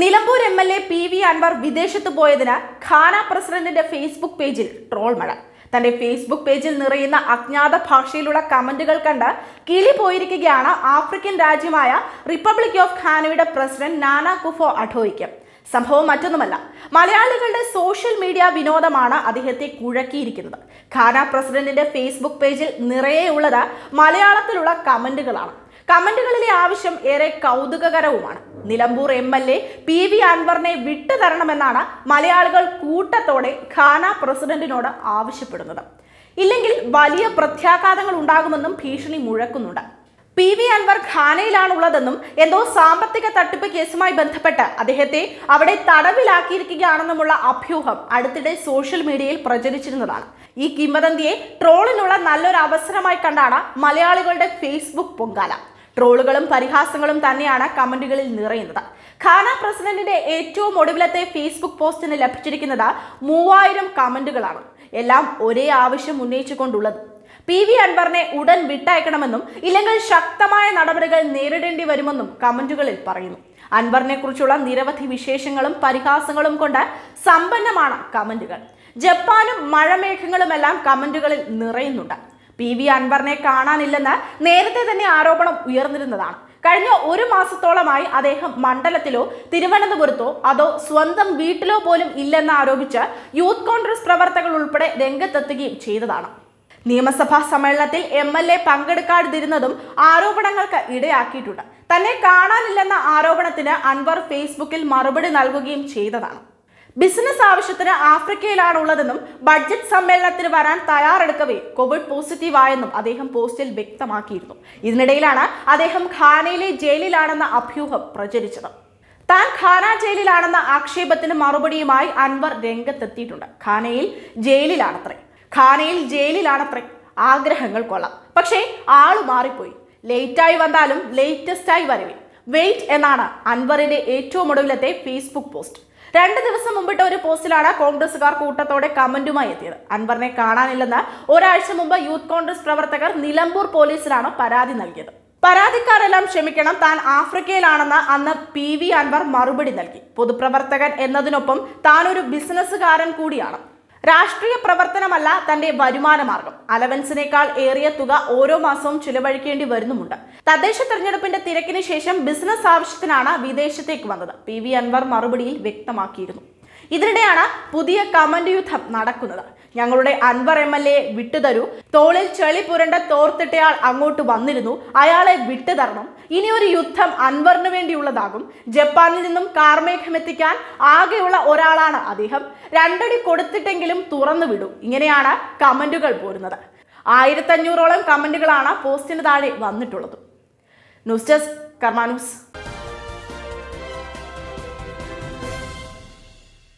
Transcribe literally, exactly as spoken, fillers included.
Nilambur M L A P V Anwar വിദേശത്ത് പോയതിന് Ghana പ്രസിഡന്റിന്റെ ഫേസ്ബുക്ക് പേജിൽ ട്രോൾ മഴ. തന്റെ ഫേസ്ബുക്ക് പേജിൽ നിറയുന്ന അജ്ഞാത ഭാഷയിലുള്ള കമന്റുകൾ കണ്ട് കിളി പോയിരിക്കുകയാണ് ആഫ്രിക്കൻ രാജ്യമായ റിപ്പബ്ലിക് ഓഫ് ഘാനയുടെ പ്രസിഡന്റ് നാനാ കുഫോ അഡോയ്ക്ക്. സംഭവം മറ്റൊന്നുമല്ല, മലയാളികളുടെ സോഷ്യൽ മീഡിയ വിനോദമാണ് അദ്ദേഹത്തെ കുഴക്കിയിരിക്കുന്നത്. ഘാന പ്രസിഡന്റിന്റെ ഫേസ്ബുക്ക് പേജിൽ നിറയെ ഉള്ളത് മലയാളത്തിലുള്ള കമന്റുകളാണ്. കമന്റുകളിലെ ആവശ്യം ഏറെ കൗതുകകരവുമാണ്. Nilambur M L A P V അൻവറിനെ വിട്ടുതരണമെന്നാണ് മലയാളികൾ കൂട്ടത്തോടെ ഘാന പ്രസിഡന്റിനോട് ആവശ്യപ്പെടുന്നത്. ഇല്ലെങ്കിൽ വലിയ പ്രത്യാഘാതങ്ങൾ ഉണ്ടാകുമെന്നും ഭീഷണി മുഴക്കുന്നുണ്ട്. പി വി അൻവർ ഘാനയിലാണുള്ളതെന്നും എന്തോ സാമ്പത്തിക തട്ടിപ്പ് കേസുമായി ബന്ധപ്പെട്ട് അദ്ദേഹത്തെ അവിടെ തടവിലാക്കിയിരിക്കുകയാണെന്നുമുള്ള അഭ്യൂഹം അടുത്തിടെ സോഷ്യൽ മീഡിയയിൽ പ്രചരിച്ചിരുന്നതാണ്. ഈ കിംവദന്തിയെ ട്രോളിനുള്ള നല്ലൊരു അവസരമായി കണ്ടാണ് മലയാളികളുടെ ഫേസ്ബുക്ക് പൊങ്കാല. ട്രോളുകളും പരിഹാസങ്ങളും തന്നെയാണ് കമന്റുകളിൽ നിറയുന്നത്. ഘാന പ്രസിഡന്റിന്റെ ഏറ്റവും ഒടുവിലത്തെ ഫേസ്ബുക്ക് പോസ്റ്റിന് ലഭിച്ചിരിക്കുന്നത് മൂവായിരം കമന്റുകളാണ്, എല്ലാം ഒരേ ആവശ്യം ഉന്നയിച്ചുകൊണ്ടുള്ളത്. പി വി അൻവറിനെ ഉടൻ വിട്ടയക്കണമെന്നും ഇല്ലെങ്കിൽ ശക്തമായ നടപടികൾ നേരിടേണ്ടി വരുമെന്നും കമന്റുകളിൽ പറയുന്നു. അൻവറിനെ കുറിച്ചുള്ള നിരവധി വിശേഷങ്ങളും പരിഹാസങ്ങളും കൊണ്ട് സമ്പന്നമാണ് കമന്റുകൾ. ജപ്പാനും മഴമേഘങ്ങളുമെല്ലാം കമന്റുകളിൽ നിറയുന്നുണ്ട്. പി വി അൻവറിനെ കാണാനില്ലെന്ന് നേരത്തെ തന്നെ ആരോപണം ഉയർന്നിരുന്നതാണ്. കഴിഞ്ഞ ഒരു മാസത്തോളമായി അദ്ദേഹം മണ്ഡലത്തിലോ തിരുവനന്തപുരത്തോ അതോ സ്വന്തം വീട്ടിലോ പോലും ഇല്ലെന്ന് ആരോപിച്ച് യൂത്ത് കോൺഗ്രസ് പ്രവർത്തകർ ഉൾപ്പെടെ രംഗത്തെത്തുകയും ചെയ്തതാണ്. നിയമസഭാ സമ്മേളനത്തിൽ എം എൽ എ പങ്കെടുക്കാതിരുന്നതും ആരോപണങ്ങൾക്ക് ഇടയാക്കിയിട്ടുണ്ട്. തന്നെ കാണാനില്ലെന്ന ആരോപണത്തിന് അൻവർ ഫേസ്ബുക്കിൽ മറുപടി നൽകുകയും ചെയ്തതാണ്. ബിസിനസ് ആവശ്യത്തിന് ആഫ്രിക്കയിലാണുള്ളതെന്നും ബഡ്ജറ്റ് സമ്മേളനത്തിന് വരാൻ തയ്യാറെടുക്കവേ കോവിഡ് പോസിറ്റീവായെന്നും അദ്ദേഹം പോസ്റ്റിൽ വ്യക്തമാക്കിയിരുന്നു. ഇതിനിടയിലാണ് അദ്ദേഹം ഘാനയിലെ ജയിലിലാണെന്ന അഭ്യൂഹം പ്രചരിച്ചത്. താൻ ഘാന ജയിലിലാണെന്ന ആക്ഷേപത്തിന് മറുപടിയുമായി അൻവർ രംഗത്തെത്തിയിട്ടുണ്ട്. ഘാനയിൽ ജയിലിലാണത്രേ ഘാനയിൽ ജയിലിലാണത്രേ ആഗ്രഹങ്ങൾ കൊള്ളാം, പക്ഷേ ആള് മാറിപ്പോയി. ലേറ്റായി വന്നാലും ലേറ്റസ്റ്റായി വരവേ വെയിറ്റ് എന്നാണ് അൻവറിന്റെ ഏറ്റവും ഒടുവിലത്തെ ഫേസ്ബുക്ക് പോസ്റ്റ്. രണ്ട് ദിവസം മുമ്പിട്ട ഒരു പോസ്റ്റിലാണ് കോൺഗ്രസുകാർ കൂട്ടത്തോടെ കമന്റുമായി എത്തിയത്. അൻവറിനെ കാണാനില്ലെന്ന് ഒരാഴ്ച മുമ്പ് യൂത്ത് കോൺഗ്രസ് പ്രവർത്തകർ നിലമ്പൂർ പോലീസിലാണ് പരാതി നൽകിയത്. പരാതിക്കാരെല്ലാം ക്ഷമിക്കണം, താൻ ആഫ്രിക്കയിലാണെന്ന് അന്ന് പി വി അൻവർ മറുപടി നൽകി. പൊതുപ്രവർത്തകൻ എന്നതിനൊപ്പം താനൊരു ബിസിനസ്സുകാരൻ കൂടിയാണ്. രാഷ്ട്രീയ പ്രവർത്തനമല്ല തന്റെ വരുമാന മാർഗം. അലവൻസിനേക്കാൾ ഏറിയ തുക ഓരോ മാസവും ചിലവഴിക്കേണ്ടി വരുന്നുമുണ്ട്. തദ്ദേശ തെരഞ്ഞെടുപ്പിന്റെ തിരക്കിന് ശേഷം ബിസിനസ് ആവശ്യത്തിനാണ് വിദേശത്തേക്ക് വന്നത് പി വി അൻവർ മറുപടിയിൽ വ്യക്തമാക്കിയിരുന്നു. ഇതിനിടെയാണ് പുതിയ കമന്റ് യുദ്ധം നടക്കുന്നത്. ഞങ്ങളുടെ അൻവർ എം എൽ എ വിട്ടുതരൂ, തോളിൽ ചെളി പുരണ്ട തോർത്തിട്ടയാൾ അങ്ങോട്ട് വന്നിരുന്നു, അയാളെ വിട്ടുതരണം, ഇനിയൊരു യുദ്ധം അൻവറിന് വേണ്ടിയുള്ളതാകും, ജപ്പാനിൽ നിന്നും കാർമേഘം എത്തിക്കാൻ ആകെയുള്ള ഒരാളാണ് അദ്ദേഹം, രണ്ടടി കൊടുത്തിട്ടെങ്കിലും തുറന്നു വിടൂ, ഇങ്ങനെയാണ് കമന്റുകൾ പോരുന്നത്. ആയിരത്തഞ്ഞൂറോളം കമന്റുകളാണ് പോസ്റ്റിന് താഴെ വന്നിട്ടുള്ളത്. News desk Karma news.